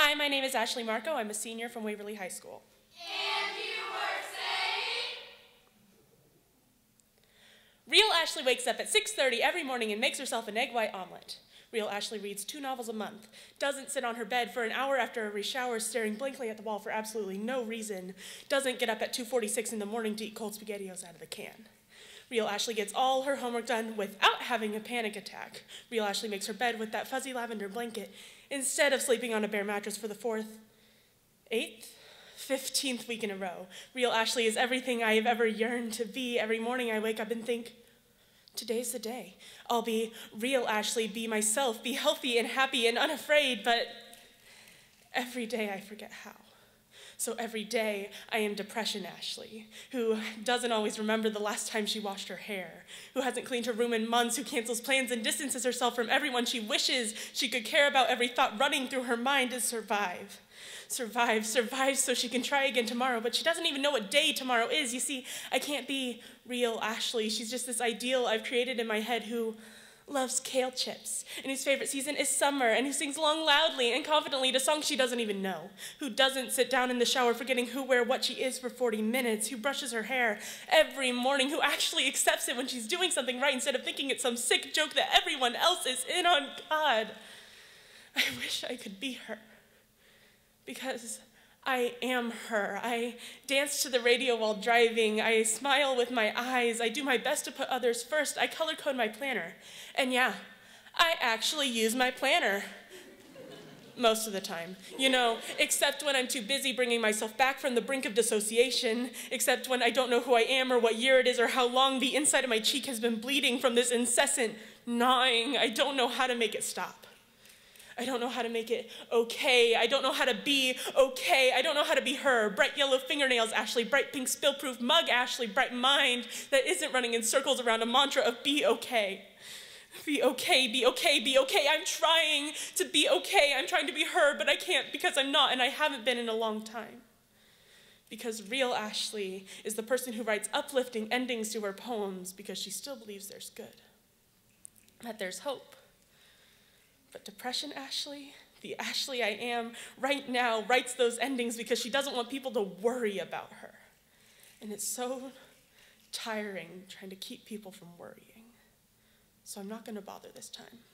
Hi, my name is Ashley Marco. I'm a senior from Waverly High School. And you were saying? Real Ashley wakes up at 6:30 every morning and makes herself an egg white omelet. Real Ashley reads 2 novels a month, doesn't sit on her bed for an hour after every shower staring blankly at the wall for absolutely no reason, doesn't get up at 2:46 in the morning to eat cold SpaghettiOs out of the can. Real Ashley gets all her homework done without having a panic attack. Real Ashley makes her bed with that fuzzy lavender blanket instead of sleeping on a bare mattress for the 4th, 8th, 15th week in a row. Real Ashley is everything I have ever yearned to be. Every morning I wake up and think, today's the day. I'll be real Ashley, be myself, be healthy and happy and unafraid, but every day I forget how. So every day, I am Depression Ashley, who doesn't always remember the last time she washed her hair, who hasn't cleaned her room in months, who cancels plans and distances herself from everyone she wishes she could care about. Every thought running through her mind is survive. Survive, survive so she can try again tomorrow, but she doesn't even know what day tomorrow is. You see, I can't be real Ashley. She's just this ideal I've created in my head who loves kale chips, and whose favorite season is summer, and who sings along loudly and confidently to songs she doesn't even know, who doesn't sit down in the shower forgetting who, where, what she is for 40 minutes, who brushes her hair every morning, who actually accepts it when she's doing something right instead of thinking it's some sick joke that everyone else is in on. God, I wish I could be her, because I am her. I dance to the radio while driving. I smile with my eyes. I do my best to put others first. I color code my planner. And yeah, I actually use my planner. Most of the time. You know, except when I'm too busy bringing myself back from the brink of dissociation, except when I don't know who I am or what year it is or how long the inside of my cheek has been bleeding from this incessant gnawing. I don't know how to make it stop. I don't know how to make it okay. I don't know how to be okay. I don't know how to be her. Bright yellow fingernails, Ashley. Bright pink spill-proof mug, Ashley. Bright mind that isn't running in circles around a mantra of be okay. Be okay, be okay, be okay. I'm trying to be okay. I'm trying to be her, but I can't because I'm not, and I haven't been in a long time. Because real Ashley is the person who writes uplifting endings to her poems because she still believes there's good, that there's hope. But Depression Ashley, the Ashley I am right now, writes those endings because she doesn't want people to worry about her. And it's so tiring trying to keep people from worrying. So I'm not going to bother this time.